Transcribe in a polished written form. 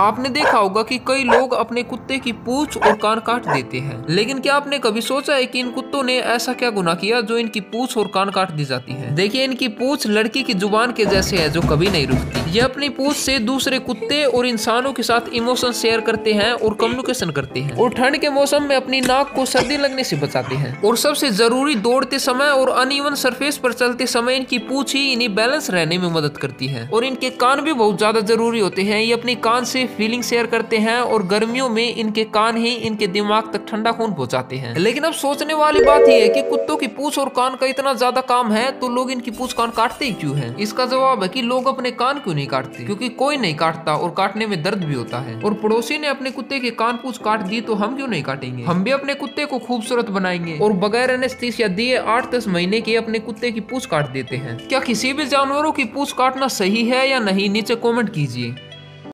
आपने देखा होगा कि कई लोग अपने कुत्ते की पूंछ और कान काट देते हैं, लेकिन क्या आपने कभी सोचा है कि इन कुत्तों ने ऐसा क्या गुनाह किया जो इनकी पूंछ और कान काट दी जाती है। देखिए, इनकी पूंछ लड़की की जुबान के जैसे है जो कभी नहीं रुकती। ये अपनी पूंछ से दूसरे कुत्ते और इंसानों के साथ इमोशन शेयर करते हैं और कम्युनिकेशन करते हैं, और ठंड के मौसम में अपनी नाक को सर्दी लगने से बचाते हैं, और सबसे जरूरी दौड़ते समय और अनइवन सरफेस पर चलते समय इनकी पूंछ ही इन्हें बैलेंस रहने में मदद करती है। और इनके कान भी बहुत ज्यादा जरूरी होते हैं। ये अपने कान से फीलिंग शेयर करते हैं और गर्मियों में इनके कान ही इनके दिमाग तक ठंडा खून पहुंचाते हैं। लेकिन अब सोचने वाली बात यह है कि कुत्तों की पूंछ और कान का इतना ज्यादा काम है तो लोग इनकी पूंछ कान काटते ही क्यों हैं? इसका जवाब है कि लोग अपने कान क्यों नहीं काटते, क्योंकि कोई नहीं काटता और काटने में दर्द भी होता है। और पड़ोसी ने अपने कुत्ते के कान पूंछ काट दी तो हम क्यों नहीं काटेंगे? हम भी अपने कुत्ते को खूबसूरत बनाएंगे और बगैर एनेस्थीसिया दिए 8-10 महीने के अपने कुत्ते की पूंछ काट देते हैं। क्या किसी भी जानवरों की पूंछ काटना सही है या नहीं, नीचे कमेंट कीजिए।